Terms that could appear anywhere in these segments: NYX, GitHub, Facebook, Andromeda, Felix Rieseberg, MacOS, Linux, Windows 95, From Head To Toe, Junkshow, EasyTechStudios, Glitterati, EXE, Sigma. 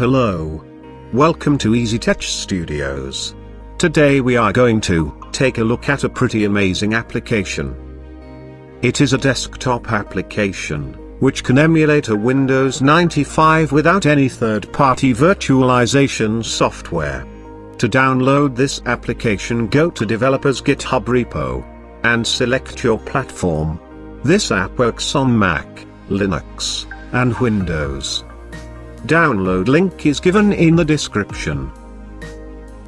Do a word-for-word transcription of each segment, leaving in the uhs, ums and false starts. Hello. Welcome to EasyTech Studios. Today we are going to take a look at a pretty amazing application. It is a desktop application, which can emulate a Windows ninety-five without any third-party virtualization software. To download this application, go to developers' GitHub repo, and select your platform. This app works on Mac, Linux, and Windows. Download link is given in the description.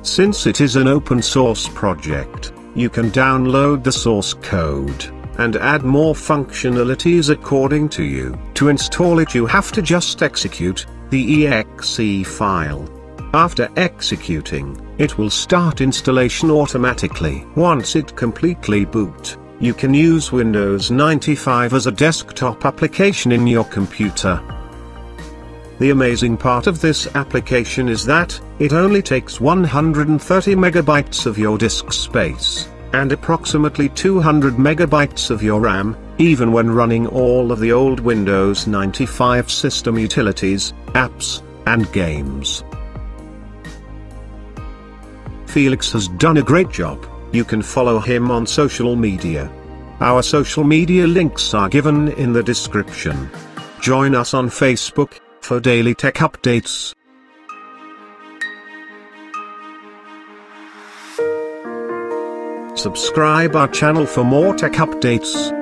Since it is an open source project, you can download the source code, and add more functionalities according to you. To install it, you have to just execute the E X E file. After executing, it will start installation automatically. Once it completely boots, you can use Windows ninety-five as a desktop application in your computer. The amazing part of this application is that it only takes one hundred thirty megabytes of your disk space, and approximately two hundred megabytes of your RAM, even when running all of the old Windows ninety-five system utilities, apps, and games. Felix has done a great job. You can follow him on social media. Our social media links are given in the description. Join us on Facebook for daily tech updates. Subscribe our channel for more tech updates.